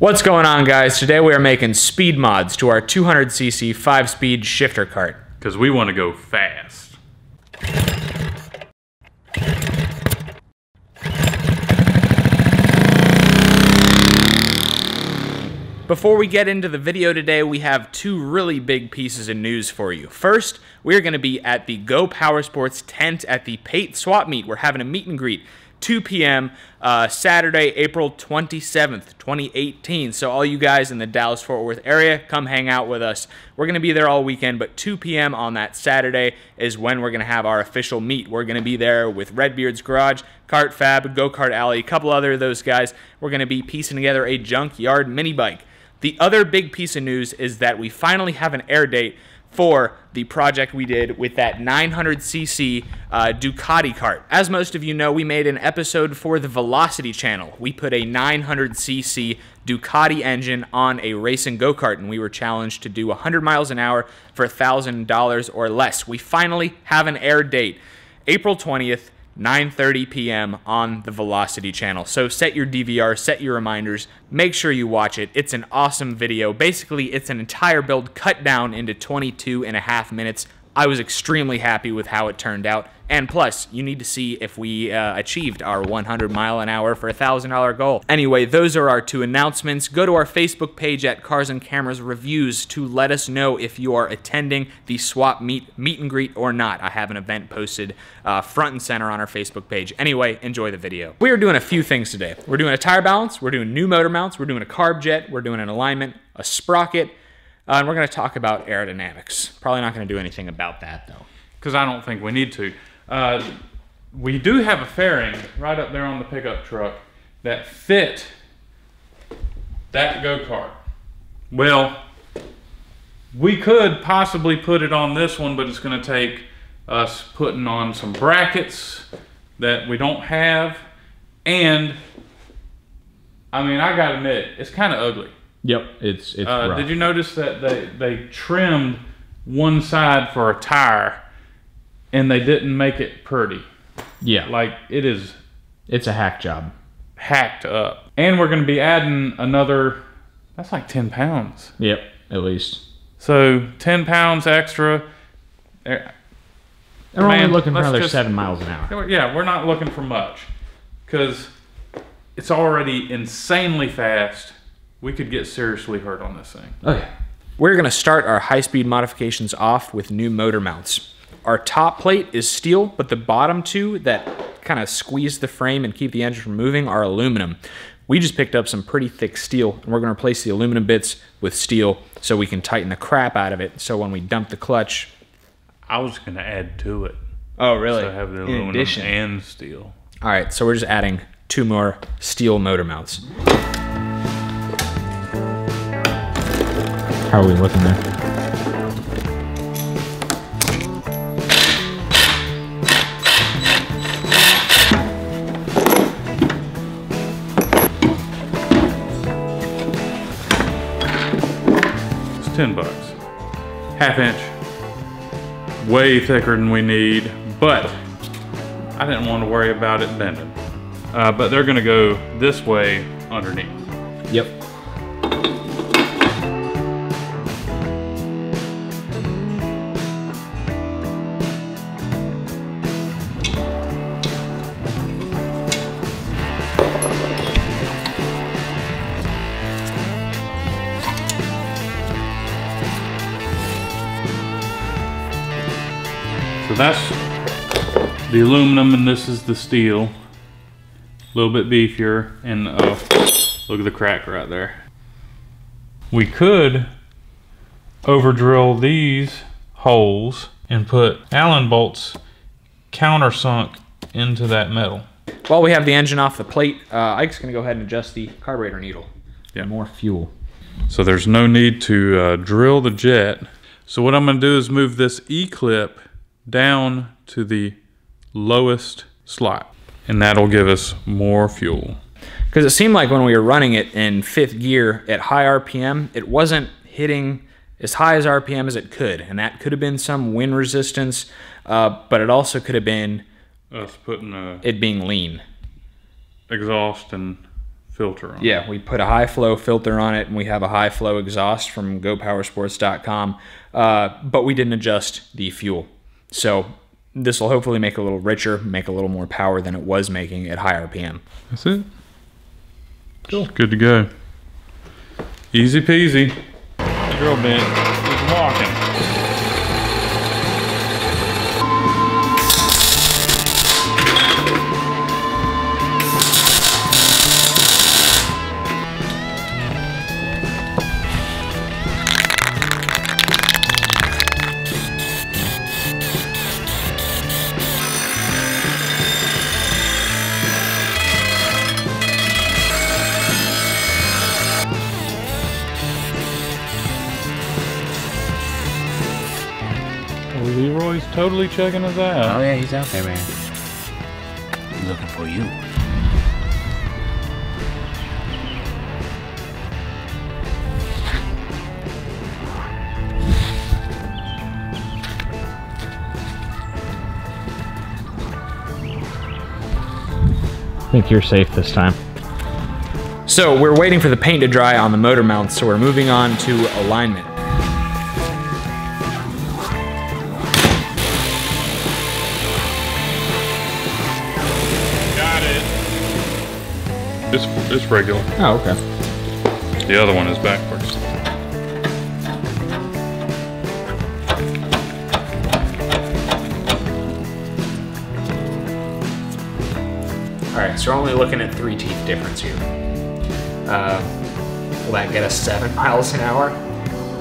What's going on, guys? Today we are making speed mods to our 200cc 5-speed shifter kart. Because we want to go fast. Before we get into the video today, we have two really big pieces of news for you. First, we're going to be at the Go Power Sports tent at the Pate Swap Meet. We're having a meet and greet, 2 p.m. Saturday, April 27th, 2018. So all you guys in the Dallas-Fort Worth area, come hang out with us. We're going to be there all weekend, but 2 p.m. on that Saturday is when we're going to have our official meet. We're going to be there with Redbeard's Garage, Kart Fab, Go-Kart Alley, a couple other of those guys. We're going to be piecing together a junkyard mini bike. The other big piece of news is that we finally have an air date for the project we did with that 900cc Ducati kart. As most of you know, we made an episode for the Velocity Channel. We put a 900cc Ducati engine on a race and go-kart, and we were challenged to do 100 miles an hour for $1,000 or less. We finally have an air date, April 20th, 9:30 p.m. on the Velocity Channel. So set your DVR, set your reminders, make sure you watch it. It's an awesome video. Basically, it's an entire build cut down into 22.5 minutes. I was extremely happy with how it turned out. And plus, you need to see if we achieved our 100 mile an hour for $1,000 goal. Anyway, those are our two announcements. Go to our Facebook page at Cars and Cameras Reviews to let us know if you are attending the swap meet and greet or not. I have an event posted front and center on our Facebook page. Anyway, enjoy the video. We are doing a few things today. We're doing a tire balance, we're doing new motor mounts, we're doing a carb jet, we're doing an alignment, a sprocket, and we're going to talk about aerodynamics. Probably not going to do anything about that, though, because I don't think we need to. We do have a fairing right up there on the pickup truck that fit that go-kart. Well, we could possibly put it on this one, but it's going to take us putting on some brackets that we don't have. And, I mean, I got to admit, it's kind of ugly. Yep, it's rough. Did you notice that they trimmed one side for a tire, and they didn't make it pretty? Yeah. Like, it's a hack job. Hacked up. And we're going to be adding another, that's like 10 pounds. Yep, at least. So, 10 pounds extra. And we're only looking for another 7 miles an hour. Yeah, we're not looking for much, because it's already insanely fast. We could get seriously hurt on this thing. Okay. We're going to start our high-speed modifications off with new motor mounts. Our top plate is steel, but the bottom two that kind of squeeze the frame and keep the engine from moving are aluminum. We just picked up some pretty thick steel, and we're going to replace the aluminum bits with steel so we can tighten the crap out of it so when we dump the clutch. I was going to add to it. Oh, really? So I have the aluminum and steel. All right, so we're just adding two more steel motor mounts. How are we looking there? It's $10. Half-inch. Way thicker than we need, but I didn't want to worry about it bending. But they're going to go this way underneath. Yep. So that's the aluminum, and this is the steel. A little bit beefier, and look at the crack right there. We could over drill these holes and put Allen bolts countersunk into that metal. While we have the engine off the plate, Ike's gonna go ahead and adjust the carburetor needle. Yeah. More fuel. So there's no need to drill the jet. So what I'm gonna do is move this E-clip down to the lowest slot, and that'll give us more fuel. Because it seemed like when we were running it in 5th gear at high RPM, it wasn't hitting as high as RPM as it could, and that could have been some wind resistance, but it also could have been us putting it being lean exhaust and filter on. Yeah, we put a high flow filter on it, and we have a high flow exhaust from GoPowerSports.com, but we didn't adjust the fuel. So this will hopefully make it a little richer, make a little more power than it was making at high RPM. That's it. Cool. Good to go. Easy peasy. Drill bit is walking. Leroy's totally checking us out. Oh yeah, he's out there, man. He's looking for you. I think you're safe this time. So we're waiting for the paint to dry on the motor mount, so we're moving on to alignment. It's regular. Oh, okay. The other one is backwards. Alright, so we're only looking at 3 teeth difference here. Will that get us 7 miles an hour?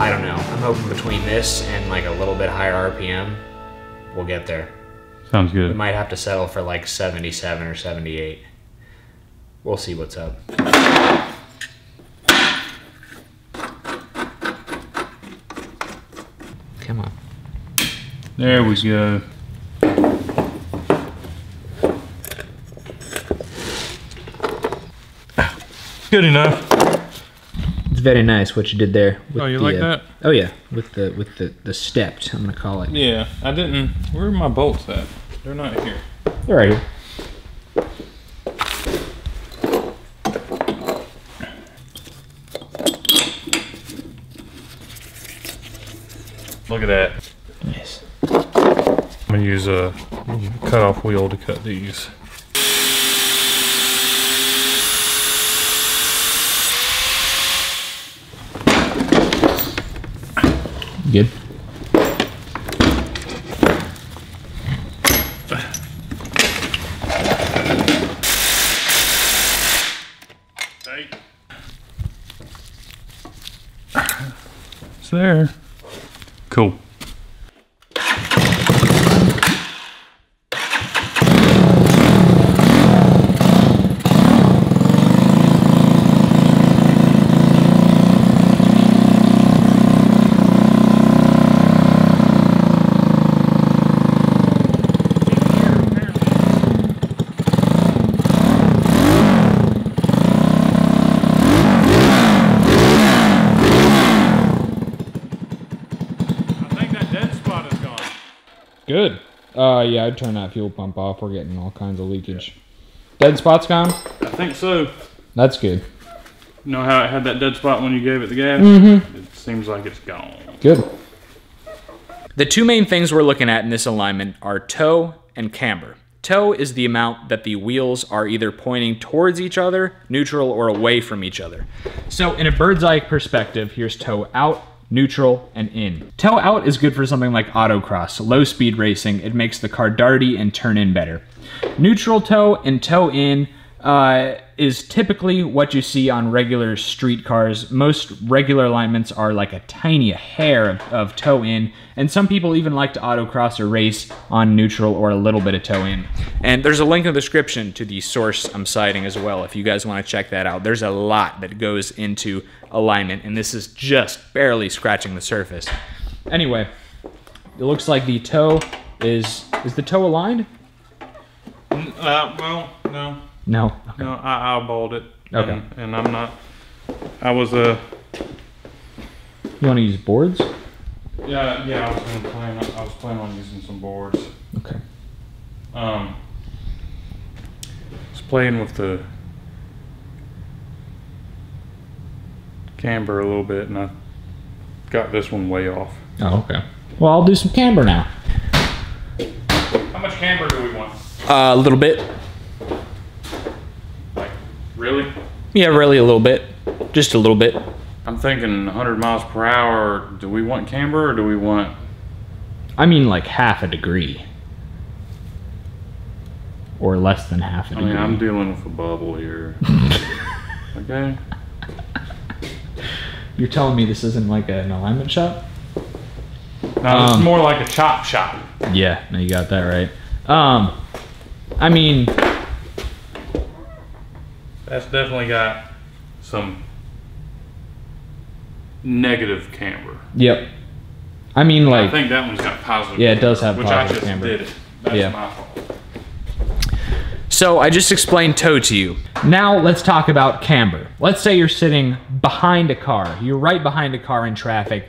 I don't know. I'm hoping between this and like a little bit higher RPM, we'll get there. Sounds good. We might have to settle for like 77 or 78. We'll see what's up. Come on. There we go. Good enough. It's very nice what you did there. With like that? Oh yeah, with the stepped. I'm gonna call it. Yeah, I didn't. Where are my bolts at? They're not here. They're right here. Look at that. Nice. I'm gonna use a cutoff wheel to cut these. Good. Tight. It's there. Cool. Good. Yeah, I'd turn that fuel pump off. We're getting all kinds of leakage. Yeah. Dead spot's gone? I think so. That's good. You know how it had that dead spot when you gave it the gas? Mm-hmm. It seems like it's gone. Good. The 2 main things we're looking at in this alignment are toe and camber. Toe is the amount that the wheels are either pointing towards each other, neutral, or away from each other. So in a bird's eye perspective, here's toe out, neutral, and in. Toe out is good for something like autocross, low speed racing. It makes the car darty and turn in better. Neutral toe and toe in is typically what you see on regular street cars. Most regular alignments are like a tiny hair of toe in, and some people even like to autocross or race on neutral or a little bit of toe in. And there's a link in the description to the source I'm citing as well if you guys want to check that out. There's a lot that goes into alignment, and this is just barely scratching the surface. Anyway, it looks like the toe is the toe aligned? Well, no. No. Okay. No, I eyeballed it. Okay. And I'm not. I was a. You want to use boards? Yeah. I was planning on using some boards. Okay. I was playing with the camber a little bit, and I got this one way off. Oh, okay. Well, I'll do some camber now. How much camber do we want? A little bit. Like, really? Yeah, really a little bit. Just a little bit. I'm thinking 100 miles per hour. Do we want camber or do we want... I mean like half a degree. Or less than half a degree. I mean, I'm dealing with a bubble here. Okay? You're telling me this isn't like an alignment shop? No, it's more like a chop shop. Yeah, no, you got that right. I mean... That's definitely got some negative camber. Yep. I mean, like... I think that one's got positive. Yeah, it does have positive camber. Which I just did it. That's my fault. So, I just explained tow to you. Now, let's talk about camber. Let's say you're sitting behind a car. You're right behind a car in traffic.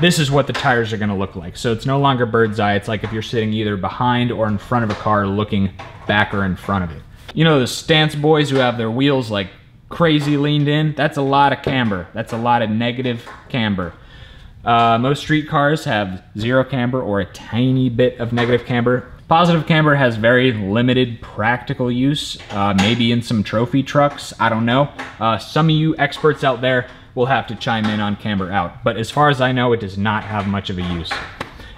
This is what the tires are going to look like. So, it's no longer bird's eye. It's like if you're sitting either behind or in front of a car looking back or in front of it. You know, the stance boys who have their wheels like crazy leaned in, that's a lot of camber. That's a lot of negative camber. Most street cars have zero camber or a tiny bit of negative camber. Positive camber has very limited practical use, maybe in some trophy trucks, I don't know. Some of you experts out there will have to chime in on camber out, but as far as I know, it does not have much of a use.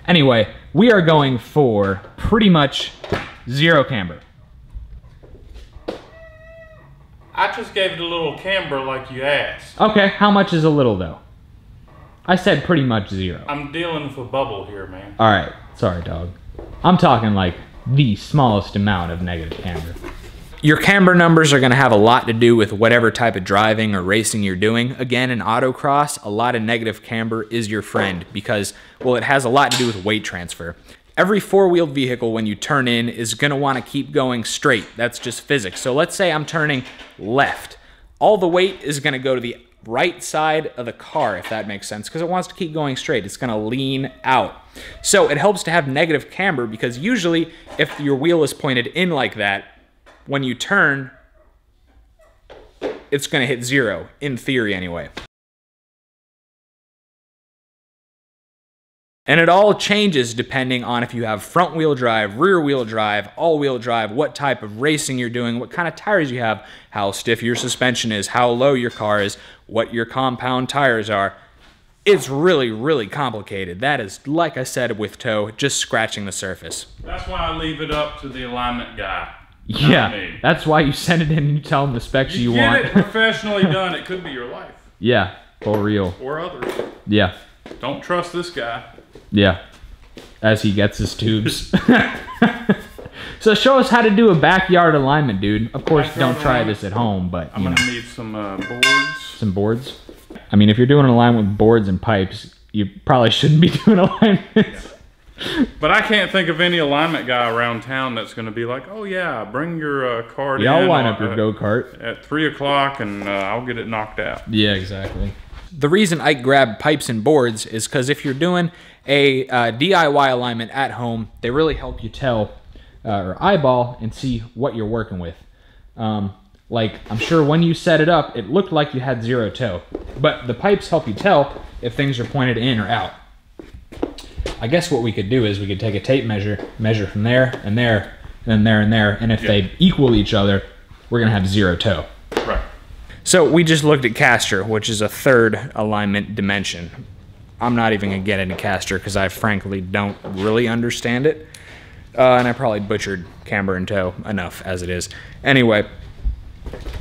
Anyway, we are going for pretty much zero camber. I just gave it a little camber like you asked. Okay, how much is a little though? I said pretty much zero. I'm dealing with a bubble here, man. All right, sorry, dog. I'm talking like the smallest amount of negative camber. Your camber numbers are gonna have a lot to do with whatever type of driving or racing you're doing. Again, in autocross, a lot of negative camber is your friend because, well, it has a lot to do with weight transfer. Every four-wheeled vehicle when you turn in is gonna wanna keep going straight. That's just physics. So let's say I'm turning left. All the weight is gonna go to the right side of the car, if that makes sense, because it wants to keep going straight. It's gonna lean out. So it helps to have negative camber because usually if your wheel is pointed in like that, when you turn, it's gonna hit zero, in theory anyway. And it all changes depending on if you have front wheel drive, rear wheel drive, all wheel drive, what type of racing you're doing, what kind of tires you have, how stiff your suspension is, how low your car is, what your compound tires are. It's really, really complicated. That is, like I said with tow, just scratching the surface. That's why I leave it up to the alignment guy. Yeah, that's why you send it in and you tell him the specs you want. Get it professionally done. It could be your life. Yeah, for real. Or others. Yeah. Don't trust this guy. Yeah, as he gets his tubes. So show us how to do a backyard alignment, dude. Of course, don't try this at home, but I'm gonna need some boards. Some boards. I mean, if you're doing an alignment with boards and pipes, you probably shouldn't be doing alignments. Yeah. But I can't think of any alignment guy around town that's gonna be like, "Oh yeah, bring your car in. I'll line up your go-kart at 3 o'clock, and I'll get it knocked out." Yeah, exactly. The reason I grab pipes and boards is because if you're doing a DIY alignment at home, they really help you tell or eyeball and see what you're working with. Like, I'm sure when you set it up, it looked like you had zero toe, but the pipes help you tell if things are pointed in or out. I guess what we could do is we could take a tape measure, measure from there and there, and then there and there, and if they equal each other, we're gonna have zero toe. Right. So we just looked at caster, which is a third alignment dimension. I'm not even gonna get into caster because I frankly don't really understand it. And I probably butchered camber and tow enough as it is. Anyway,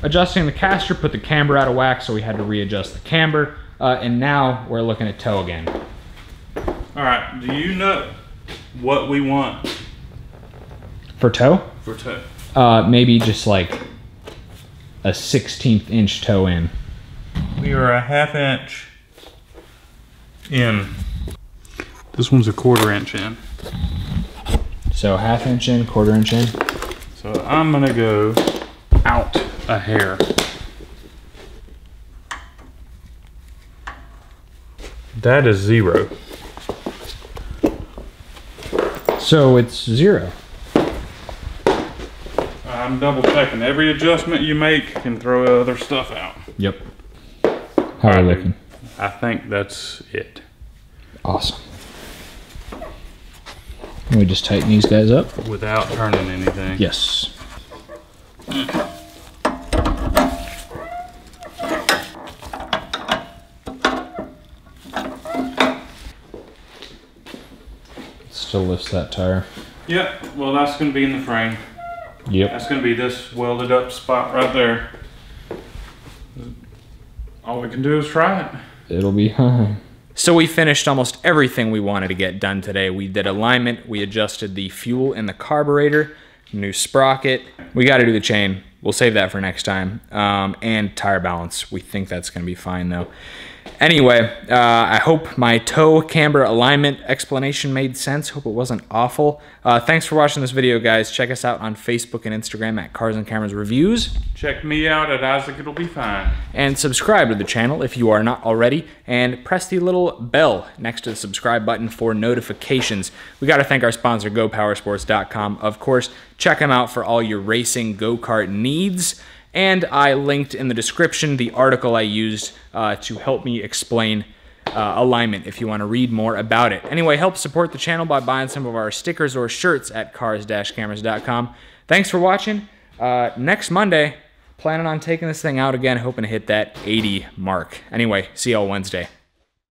adjusting the caster put the camber out of whack, so we had to readjust the camber. And now we're looking at tow again. All right, do you know what we want? For tow? For tow. Maybe just like a 1/16 inch toe in. We are a 1/2 inch in. This one's a 1/4 inch in. So 1/2 inch in, 1/4 inch in. So I'm gonna go out a hair. That is zero. So it's zero. I'm double checking. Every adjustment you make can throw other stuff out. Yep. How are you looking? I think that's it. Awesome. Can we just tighten these guys up? Without turning anything. Yes. Still lifts that tire. Yep, well that's going to be in the frame. Yep. That's going to be this welded up spot right there. All we can do is try it. It'll be high. So we finished almost everything we wanted to get done today. We did alignment, we adjusted the fuel in the carburetor, new sprocket. We got to do the chain. We'll save that for next time. And tire balance. We think that's going to be fine though. Anyway, I hope my toe camber alignment explanation made sense. Hope it wasn't awful. Thanks for watching this video, guys. Check us out on Facebook and Instagram at Cars and Cameras Reviews. Check me out at Isaac, it'll be fine. And subscribe to the channel if you are not already. And press the little bell next to the subscribe button for notifications. We got to thank our sponsor, GoPowerSports.com. Of course, check them out for all your racing go-kart needs. And I linked in the description the article I used to help me explain alignment if you want to read more about it. Anyway, help support the channel by buying some of our stickers or shirts at cars-cameras.com. Thanks for watching. Next Monday, planning on taking this thing out again, hoping to hit that 80 mark. Anyway, see y'all Wednesday.